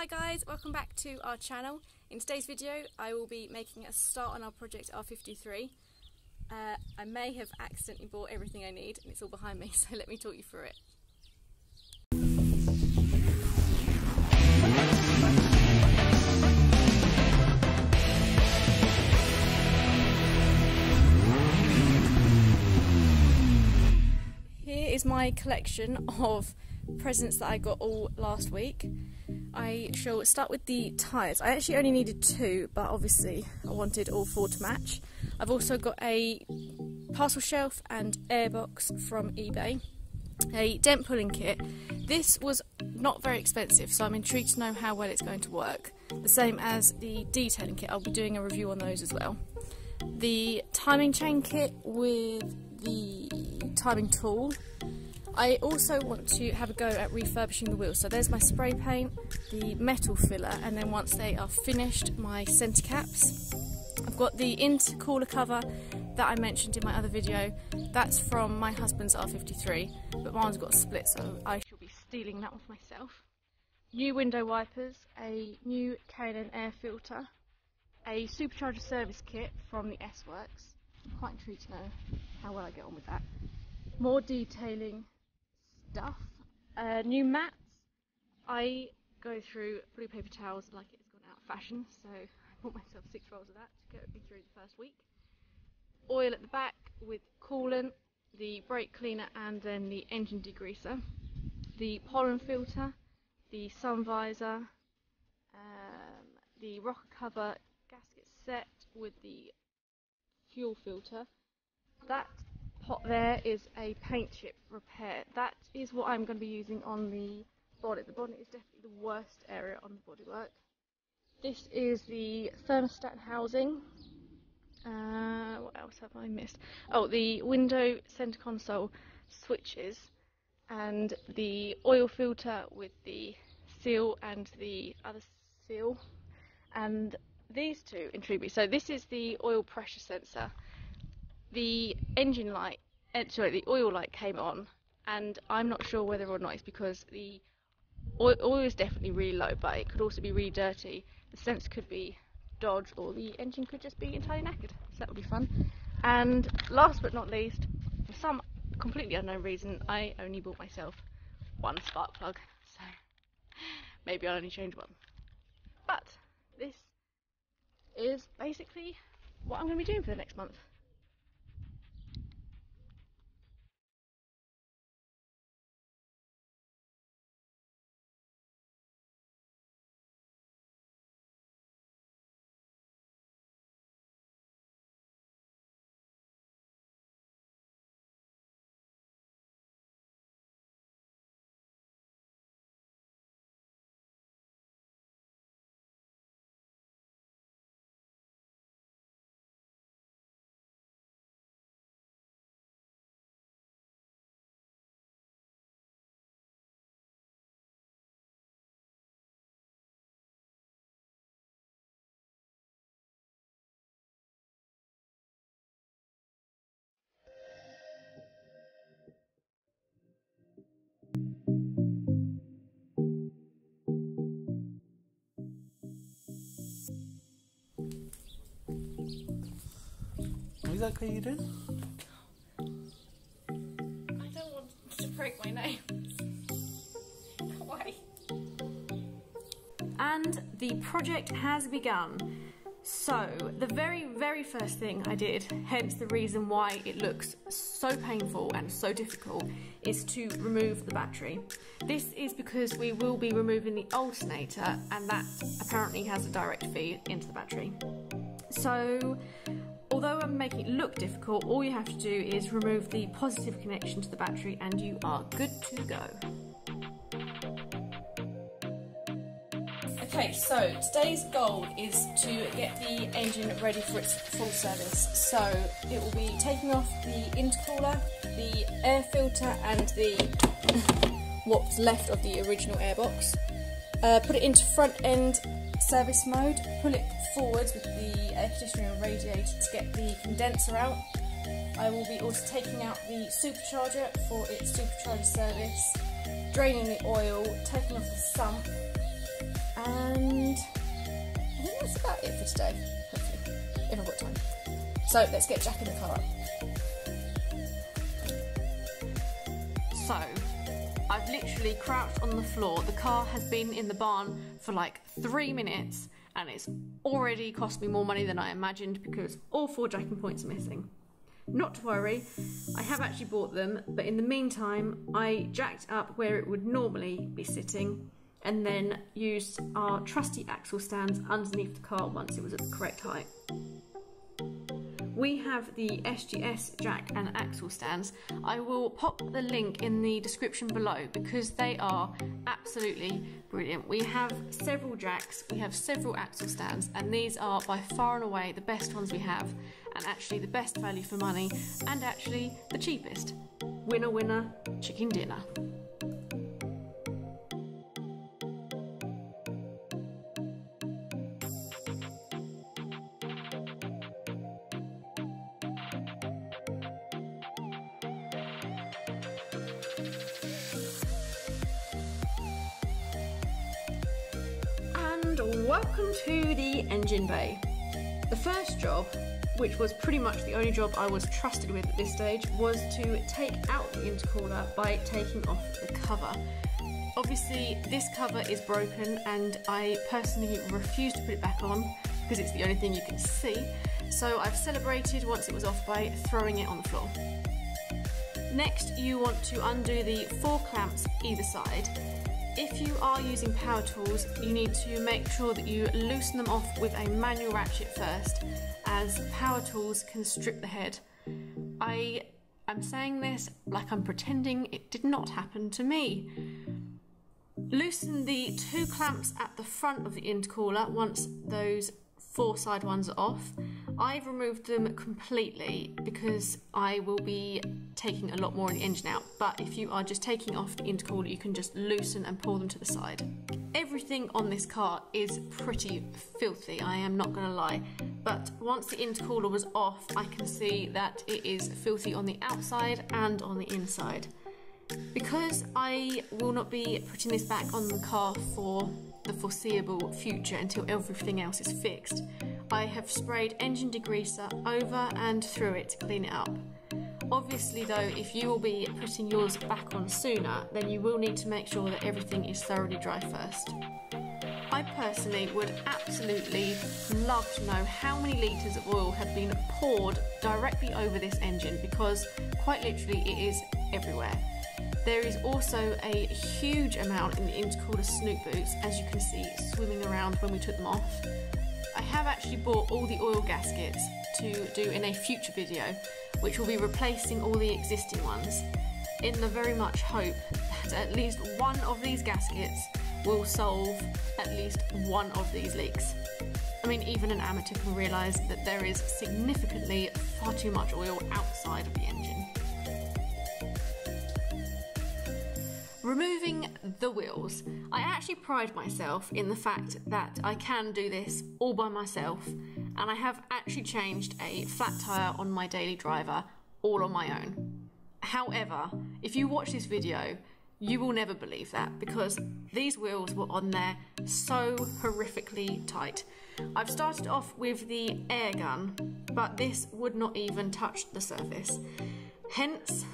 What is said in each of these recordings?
Hi guys, welcome back to our channel. In today's video I will be making a start on our project R53. I may have accidentally bought everything I need and it's all behind me, so let me talk you through it. Here is my collection of presents that I got all last week. I shall start with the tyres. I actually only needed two, but obviously I wanted all four to match. I've also got a parcel shelf and airbox from eBay, a dent pulling kit. This was not very expensive, so I'm intrigued to know how well it's going to work. The same as the detailing kit, I'll be doing a review on those as well. The timing chain kit with the timing tool. I also want to have a go at refurbishing the wheels, so there's my spray paint, the metal filler, and then once they are finished, my centre caps. I've got the intercooler cover that I mentioned in my other video. That's from my husband's R53, but mine's got a split, so I shall be stealing that one for myself. New window wipers, a new K&N air filter, a supercharger service kit from the S-Works. I'm quite intrigued to know how well I get on with that. More detailing stuff, new mats. I go through blue paper towels like it's gone out of fashion, so I bought myself 6 rolls of that to get me through the first week. Oil at the back with coolant, the brake cleaner, and then the engine degreaser, the pollen filter, the sun visor, the rocker cover gasket set with the fuel filter. That pot there is a paint chip repair. That is what I'm going to be using on the bonnet. The bonnet is definitely the worst area on the bodywork. This is the thermostat housing. What else have I missed? Oh, the window centre console switches and the oil filter with the seal and the other seal. And these two intrigue me. So this is the oil pressure sensor. The engine light, sorry, the oil light came on, and I'm not sure whether or not it's because the oil is definitely really low, but it could also be really dirty. The sensor could be dodged, or the engine could just be entirely knackered, so that would be fun. And last but not least, for some completely unknown reason, I only bought myself one spark plug, so maybe I'll only change one. But this is basically what I'm going to be doing for the next month. Exactly you did? I don't want to break my name. Why? And the project has begun. So the very first thing I did, hence the reason why it looks so painful and so difficult, is to remove the battery. This is because we will be removing the alternator, and that apparently has a direct feed into the battery. So although I'm making it look difficult, all you have to do is remove the positive connection to the battery and you are good to go. Okay, so today's goal is to get the engine ready for its full service. So it will be taking off the intercooler, the air filter and the what's left of the original airbox. Put it into front end service mode, pull it forwards with the air conditioner and radiator to get the condenser out. I will be also taking out the supercharger for its supercharger service, draining the oil, taking off the sump, and today, hopefully, if I've got time. So let's get Jack in the car up. So, I've literally crouched on the floor. The car has been in the barn for like 3 minutes and it's already cost me more money than I imagined because all 4 jacking points are missing. Not to worry, I have actually bought them, but in the meantime I jacked up where it would normally be sitting and then used our trusty axle stands underneath the car once it was at the correct height. We have the SGS jack and axle stands. I will pop the link in the description below because they are absolutely brilliant. We have several jacks, we have several axle stands, and these are by far and away the best ones we have, and actually the best value for money, and actually the cheapest. Winner, winner, chicken dinner. Welcome to the engine bay. The first job, which was pretty much the only job I was trusted with at this stage, was to take out the intercooler by taking off the cover. Obviously this cover is broken and I personally refuse to put it back on because it's the only thing you can see, so I've celebrated once it was off by throwing it on the floor. Next you want to undo the 4 clamps either side. If you are using power tools, you need to make sure that you loosen them off with a manual ratchet first, as power tools can strip the head. I am saying this like I'm pretending it did not happen to me. Loosen the 2 clamps at the front of the intercooler once those 4 side ones are off. I've removed them completely because I will be taking a lot more in the engine out, but if you are just taking off the intercooler you can just loosen and pull them to the side. Everything on this car is pretty filthy, I am not going to lie, but once the intercooler was off I can see that it is filthy on the outside and on the inside. Because I will not be putting this back on the car for the foreseeable future until everything else is fixed, I have sprayed engine degreaser over and through it to clean it up. Obviously though, if you will be putting yours back on sooner, then you will need to make sure that everything is thoroughly dry first. I personally would absolutely love to know how many litres of oil have been poured directly over this engine, because quite literally it is everywhere. There is also a huge amount in the intercooler snoot boots, as you can see swimming around when we took them off. I have actually bought all the oil gaskets to do in a future video, which will be replacing all the existing ones, in the very much hope that at least one of these gaskets will solve at least one of these leaks. I mean, even an amateur can realise that there is significantly far too much oil outside of the engine. Removing the wheels. I actually pride myself in the fact that I can do this all by myself, and I have actually changed a flat tyre on my daily driver all on my own. However, if you watch this video, you will never believe that, because these wheels were on there so horrifically tight. I've started off with the air gun, but this would not even touch the surface. Hence,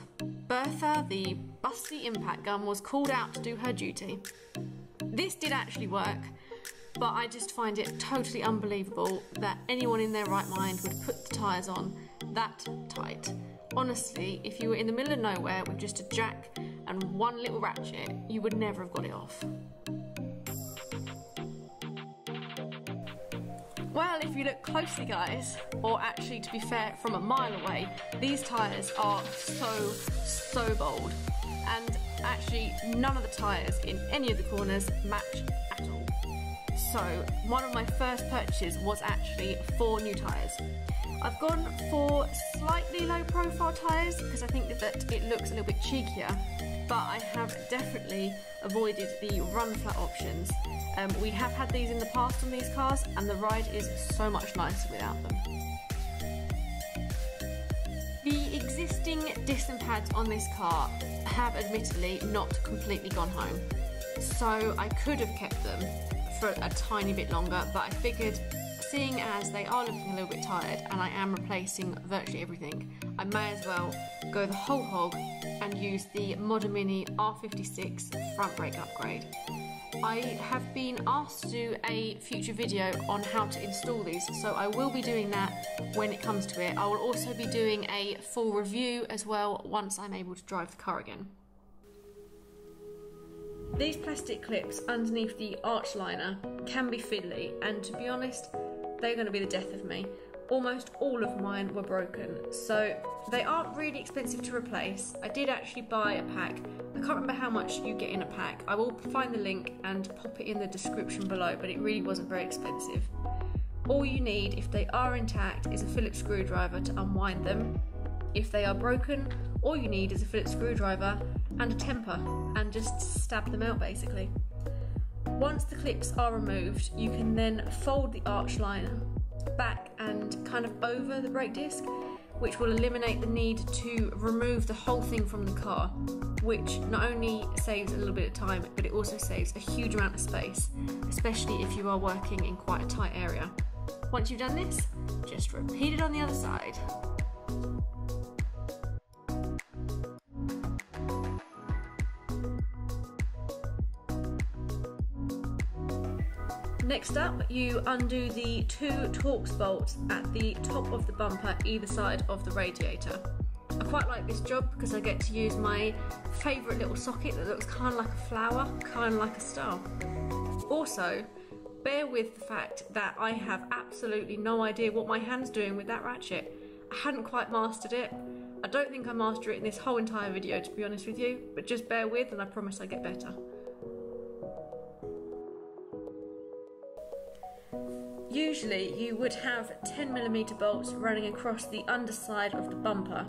Bertha, the busty impact gun, was called out to do her duty. This did actually work, but I just find it totally unbelievable that anyone in their right mind would put the tyres on that tight. Honestly, if you were in the middle of nowhere with just a jack and one little ratchet, you would never have got it off. Well, if you look closely guys, or actually to be fair from a mile away, these tyres are so bold, and actually none of the tyres in any of the corners match at all. So one of my first purchases was actually 4 new tyres. I've gone for slightly low profile tyres because I think that it looks a little bit cheekier, but I have definitely avoided the run flat options. We have had these in the past on these cars and the ride is so much nicer without them. The existing distant pads on this car have admittedly not completely gone home, so I could have kept them for a tiny bit longer, but I figured seeing as they are looking a little bit tired and I am replacing virtually everything, I may as well go the whole hog and use the Mod A Mini R56 front brake upgrade. I have been asked to do a future video on how to install these, so I will be doing that when it comes to it. I will also be doing a full review as well once I'm able to drive the car again. These plastic clips underneath the arch liner can be fiddly, and to be honest, they're going to be the death of me. Almost all of mine were broken, so they aren't really expensive to replace. I did actually buy a pack. I can't remember how much you get in a pack. I will find the link and pop it in the description below, but it really wasn't very expensive. All you need, if they are intact, is a Phillips screwdriver to unwind them. If they are broken, all you need is a Phillips screwdriver and a temper, and just stab them out basically. Once the clips are removed, you can then fold the arch liner back and kind of over the brake disc, which will eliminate the need to remove the whole thing from the car, which not only saves a little bit of time, but it also saves a huge amount of space, especially if you are working in quite a tight area. Once you've done this, just repeat it on the other side. Next up, you undo the two Torx bolts at the top of the bumper either side of the radiator. I quite like this job because I get to use my favourite little socket that looks kind of like a flower, kind of like a star. Also, bear with the fact that I have absolutely no idea what my hand's doing with that ratchet. I hadn't quite mastered it. I don't think I mastered it in this whole entire video, to be honest with you, but just bear with and I promise I get better. Usually you would have 10mm bolts running across the underside of the bumper,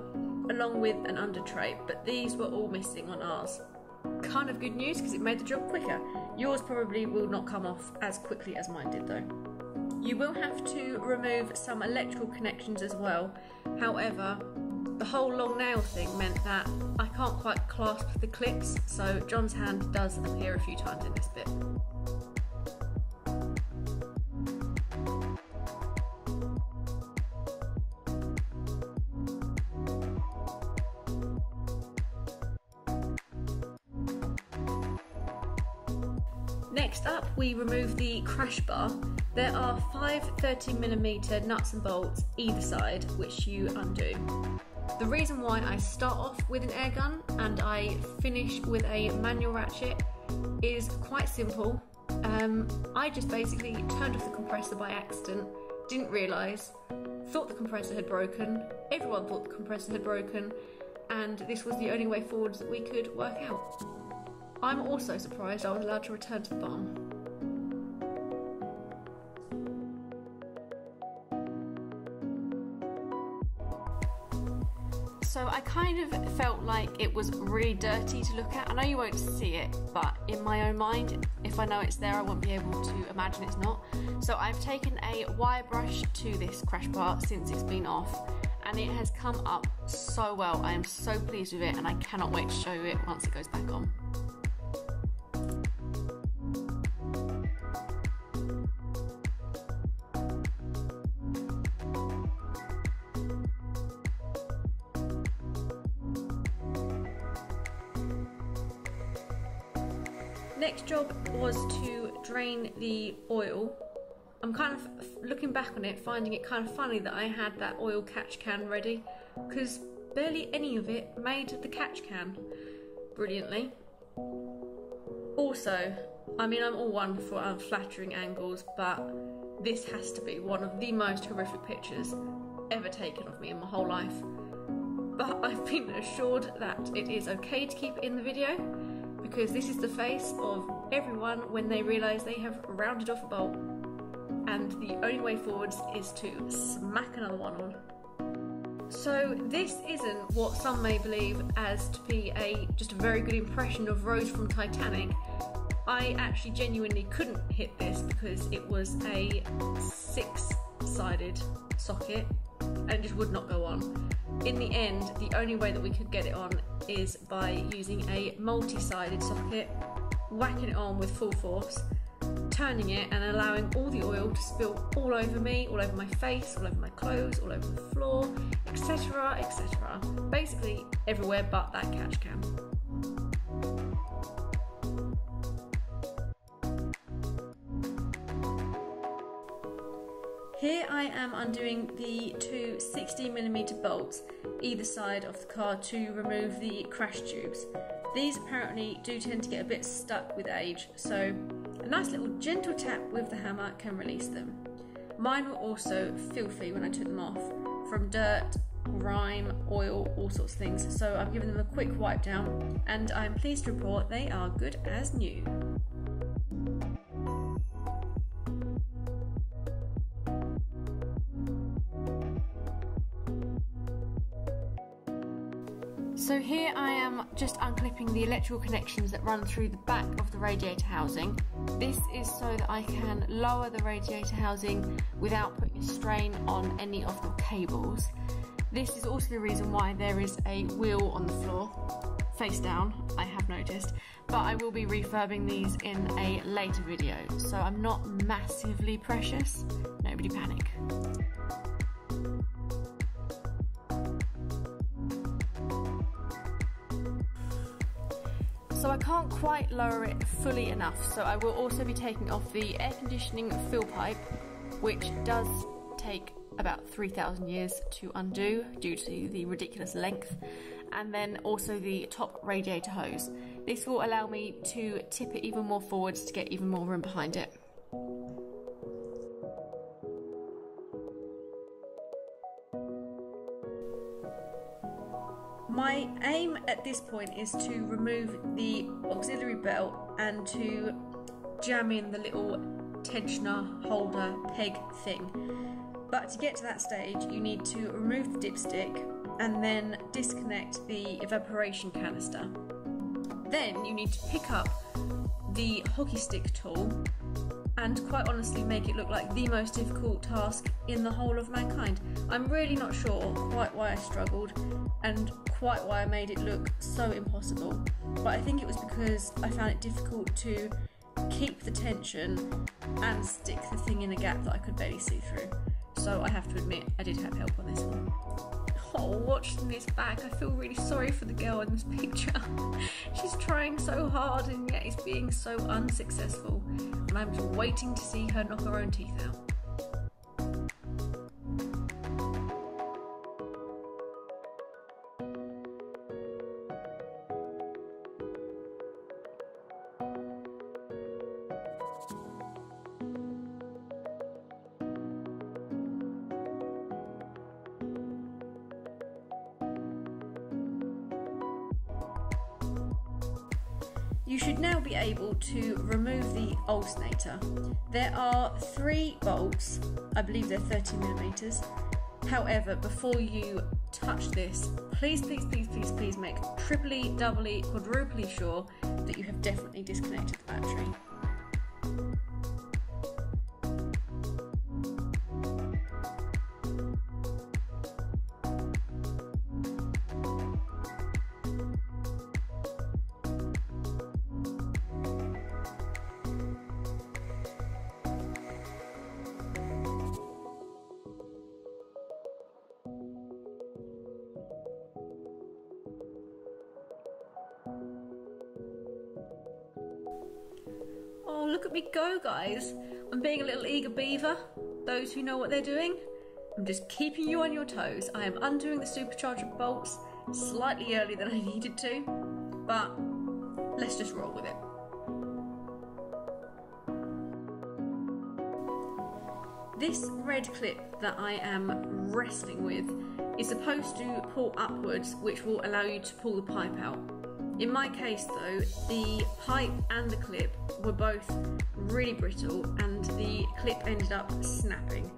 along with an under tray, but these were all missing on ours. Kind of good news because it made the job quicker. Yours probably will not come off as quickly as mine did though. You will have to remove some electrical connections as well, however the whole long nail thing meant that I can't quite clasp the clips, so John's hand does appear a few times in this bit. Next up, we remove the crash bar. There are 5 30mm nuts and bolts either side, which you undo. The reason why I start off with an air gun and I finish with a manual ratchet is quite simple. I just basically turned off the compressor by accident, didn't realise, thought the compressor had broken, everyone thought the compressor had broken, and this was the only way forwards that we could work out. I'm also surprised I was allowed to return to the barn. So I kind of felt like it was really dirty to look at. I know you won't see it, but in my own mind, if I know it's there, I won't be able to imagine it's not. So I've taken a wire brush to this crash bar since it's been off, and it has come up so well. I am so pleased with it and I cannot wait to show you it once it goes back on. Next job was to drain the oil. I'm kind of looking back on it, finding it kind of funny that I had that oil catch can ready, because barely any of it made the catch can brilliantly. Also, I mean, I'm all one for unflattering angles, but this has to be one of the most horrific pictures ever taken of me in my whole life. But I've been assured that it is okay to keep it in the video, because this is the face of everyone when they realise they have rounded off a bolt, and the only way forwards is to smack another one on. So this isn't what some may believe as to be just a very good impression of Rose from Titanic. I actually genuinely couldn't hit this because it was a 6-sided socket and it just would not go on. In the end, the only way that we could get it on is by using a multi-sided socket, whacking it on with full force, turning it and allowing all the oil to spill all over me, all over my face, all over my clothes, all over the floor, etc, etc. Basically everywhere but that catch can. Here I am undoing the two 60mm bolts either side of the car to remove the crash tubes. These apparently do tend to get a bit stuck with age, so a nice little gentle tap with the hammer can release them. Mine were also filthy when I took them off, from dirt, grime, oil, all sorts of things, so I've given them a quick wipe down and I'm pleased to report they are good as new. So here I am just unclipping the electrical connections that run through the back of the radiator housing. This is so that I can lower the radiator housing without putting a strain on any of the cables. This is also the reason why there is a wheel on the floor, face down, I have noticed, but I will be refurbing these in a later video, so I'm not massively precious, nobody panic. So I can't quite lower it fully enough, so I will also be taking off the air conditioning fill pipe, which does take about 3,000 years to undo due to the ridiculous length, and then also the top radiator hose. This will allow me to tip it even more forwards to get even more room behind it. My aim at this point is to remove the auxiliary belt and to jam in the little tensioner holder peg thing. But to get to that stage, you need to remove the dipstick and then disconnect the evaporation canister. Then you need to pick up the hockey stick tool and quite honestly make it look like the most difficult task in the whole of mankind. I'm really not sure quite why I struggled and quite why I made it look so impossible, but I think it was because I found it difficult to keep the tension and stick the thing in a gap that I could barely see through. So I have to admit, I did have help on this one. Oh, watching this back, I feel really sorry for the girl in this picture. She's trying so hard and yet is being so unsuccessful. And I'm just waiting to see her knock her own teeth out. You should now be able to remove the alternator. There are three bolts, I believe they're 30mm. However, before you touch this, please, please, please, please, please make triply, doubly, quadruply sure that you have definitely disconnected the battery. Look at me go, guys. I'm being a little eager beaver. Those who know what they're doing, I'm just keeping you on your toes. I am undoing the supercharger bolts slightly earlier than I needed to, but let's just roll with it. This red clip that I am wrestling with is supposed to pull upwards, which will allow you to pull the pipe out. In my case though, the pipe and the clip were both really brittle and the clip ended up snapping.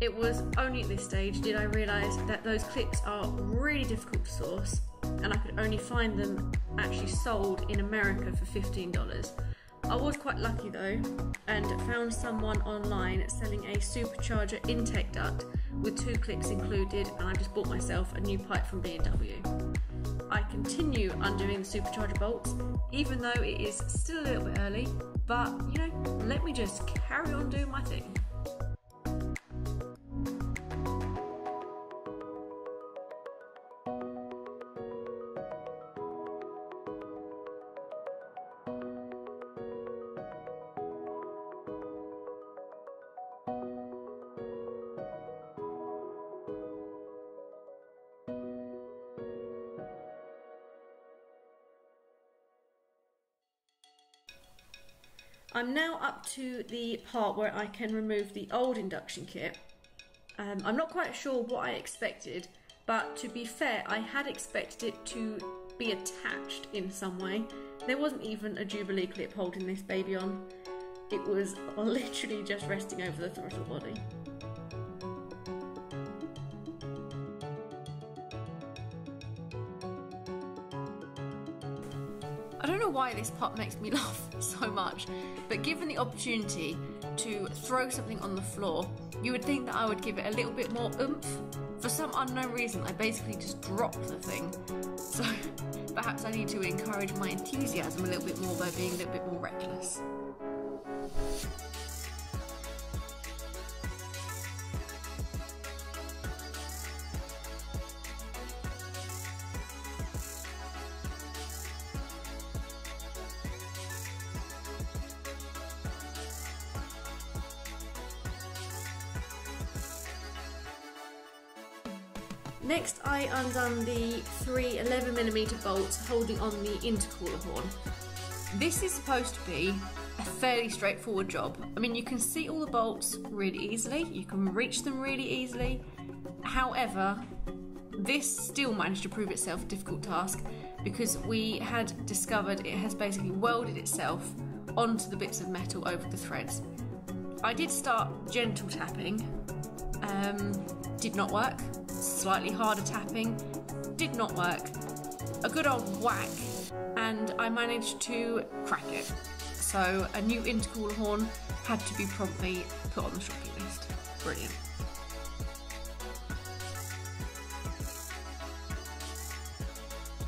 It was only at this stage did I realise that those clips are really difficult to source and I could only find them actually sold in America for $15. I was quite lucky though and found someone online selling a supercharger intake duct with two clips included, and I just bought myself a new pipe from BMW. I continue undoing the supercharger bolts, even though it is still a little bit early, But, you know, let me just carry on doing my thing. I'm now up to the part where I can remove the old induction kit. I'm not quite sure what I expected, but to be fair, I had expected it to be attached in some way. There wasn't even a Jubilee clip holding this baby on. It was literally just resting over the throttle body. I don't know why this part makes me laugh so much, but given the opportunity to throw something on the floor, you would think that I would give it a little bit more oomph. For some unknown reason, I basically just dropped the thing, so perhaps I need to encourage my enthusiasm a little bit more by being a little bit more reckless. Next, I undone the three 11mm bolts holding on the intercooler horn. This is supposed to be a fairly straightforward job. I mean, you can see all the bolts really easily, you can reach them really easily. However, this still managed to prove itself a difficult task because we had discovered it has basically welded itself onto the bits of metal over the threads. I did start gentle tapping, did not work. Slightly harder tapping, did not work. A good old whack, and I managed to crack it. So a new intercooler horn had to be promptly put on the shopping list. Brilliant.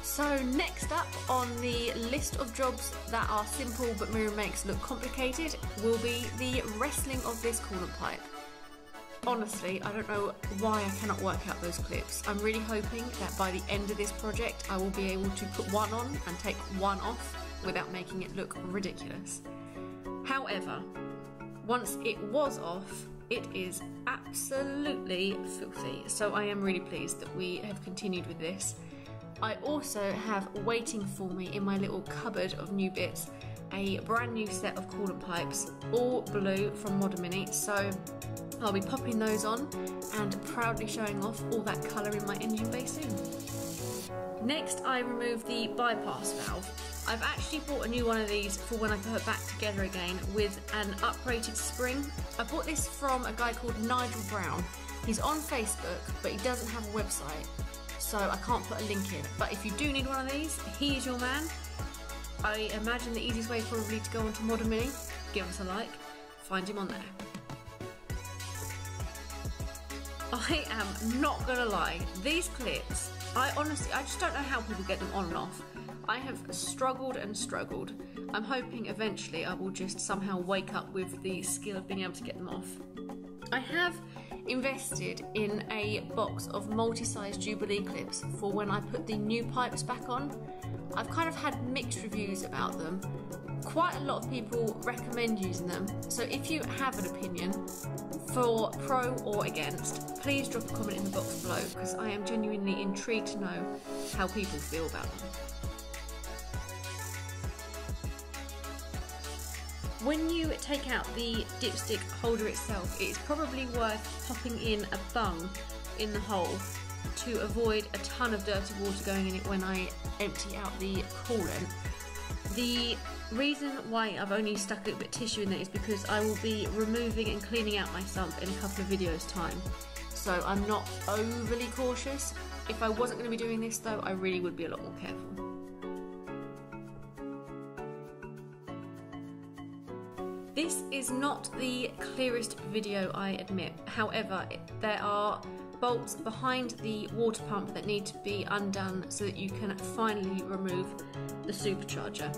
So next up on the list of jobs that are simple but mirror makes look complicated will be the wrestling of this coolant pipe. Honestly, I don't know why I cannot work out those clips. I'm really hoping that by the end of this project I will be able to put one on and take one off without making it look ridiculous. However, once it was off, it is absolutely filthy, so I am really pleased that we have continued with this. I also have waiting for me in my little cupboard of new bits a brand new set of coolant pipes, all blue from Mod A Mini, so I'll be popping those on and proudly showing off all that colour in my engine bay soon. Next, I remove the bypass valve. I've actually bought a new one of these for when I put it back together again with an uprated spring. I bought this from a guy called Nigel Brown. He's on Facebook, but he doesn't have a website, so I can't put a link in. But if you do need one of these, he is your man. I imagine the easiest way probably to go onto Mod A Mini, give us a like, find him on there. I am not gonna lie, these clips, I just don't know how people get them on and off. I have struggled and struggled. I'm hoping eventually I will just somehow wake up with the skill of being able to get them off. I have invested in a box of multi-size Jubilee clips for when I put the new pipes back on. I've kind of had mixed reviews about them. Quite a lot of people recommend using them, so if you have an opinion for pro or against, please drop a comment in the box below because I am genuinely intrigued to know how people feel about them. When you take out the dipstick holder itself, it's probably worth popping in a bung in the hole to avoid a ton of dirty water going in it when I empty out the coolant. The reason why I've only stuck a little bit of tissue in there is because I will be removing and cleaning out my sump in a couple of videos time, so I'm not overly cautious. If I wasn't going to be doing this though, I really would be a lot more careful. This is not the clearest video, I admit. However, there are bolts behind the water pump that need to be undone so that you can finally remove the supercharger.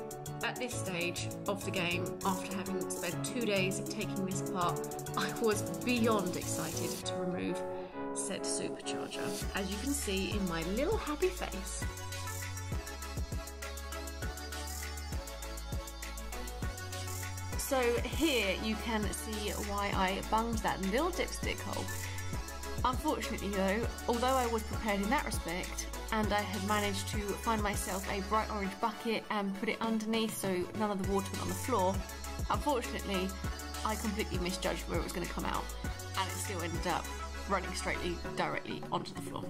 At this stage of the game, after having spent 2 days taking this apart, I was beyond excited to remove said supercharger, as you can see in my little happy face. So here you can see why I bunged that little dipstick hole. Unfortunately though, although I was prepared in that respect, and I had managed to find myself a bright orange bucket and put it underneath so none of the water went on the floor, unfortunately I completely misjudged where it was going to come out, and it still ended up running directly onto the floor.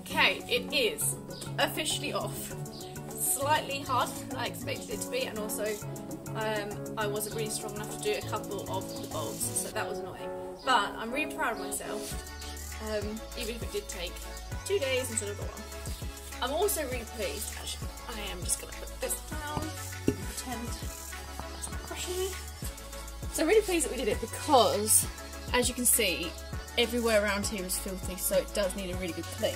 Okay, it is officially off. Slightly harder than I expected it to be, and also I wasn't really strong enough to do a couple of the bolts, so that was annoying. But I'm really proud of myself, even if it did take 2 days instead of the one. I'm also really pleased, actually. I am just going to put this down and pretend that's not crushing me. So I'm really pleased that we did it because, as you can see, everywhere around here is filthy, so it does need a really good clean.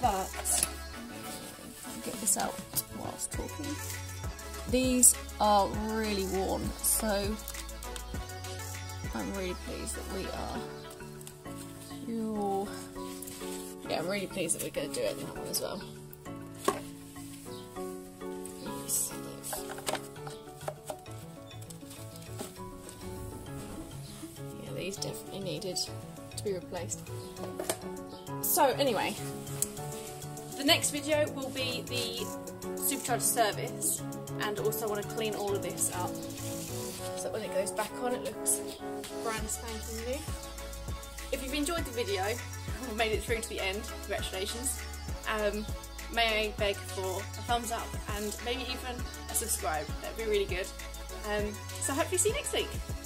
But I'll get this out whilst talking. These are really worn, so I'm really pleased that we are. Ooh. Yeah, I'm really pleased that we're going to do it in that one as well. Yeah, these definitely needed to be replaced. So anyway, the next video will be the supercharger service, and also I want to clean all of this up so that when it goes back on it looks brand spanking new. If you've enjoyed the video or made it through to the end, congratulations. May I beg for a thumbs up and maybe even a subscribe, that'd be really good. So hopefully see you next week.